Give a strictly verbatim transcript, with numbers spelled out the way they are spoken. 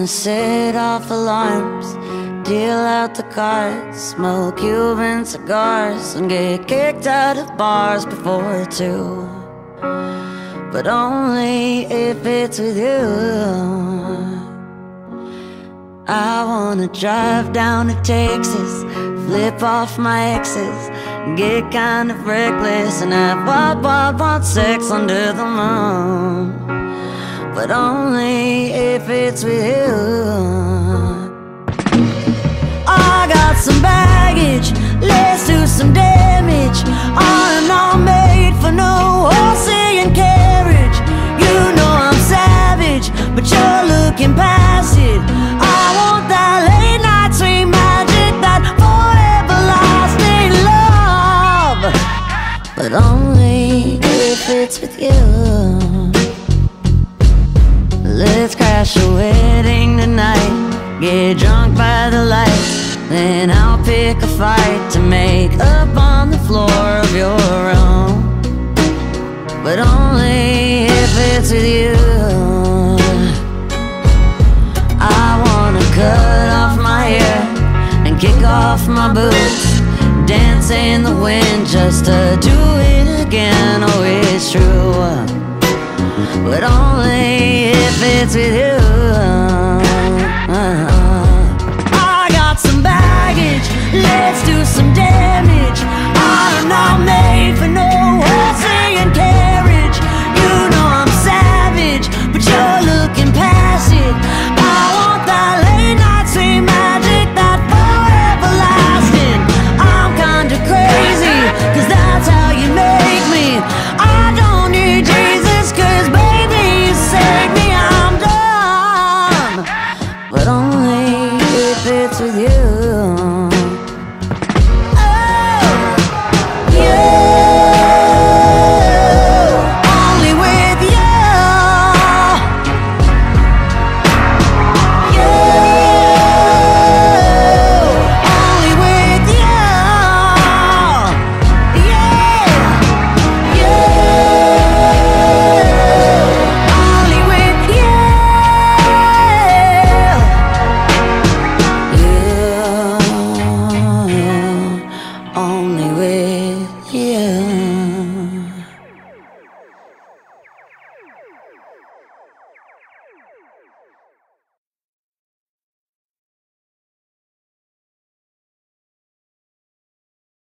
wanna set off alarms, deal out the cards, smoke Cuban cigars, and get kicked out of bars before two. But only if it's with you. I wanna drive down to Texas, flip off my exes, get kind of reckless, and have wild, wild, wild sex under the moon. But only if it's with you. I got some baggage, let's do some damage. I'm not made for no horsey and carriage. You know I'm savage, but you're looking past it. I want that late night sweet magic, that forever lasting love. But only if it's with you. Let's crash a wedding tonight, get drunk by the lights, then I'll pick a fight to make up on the floor of your room. But only if it's with you. I wanna cut off my hair and kick off my boots, dance in the wind just to do it again. Oh, it's true. But only if it's with you. I got some baggage, let's do some damage. I'm not made for no horsey and carriage. You know I'm savage, but you're looking past it. I want that late night sweet magic, that forever lasting. I'm kinda crazy, cause that's how you make me. I don't need Jesus, cause baby you saved me. I'm done. But only if it's with you.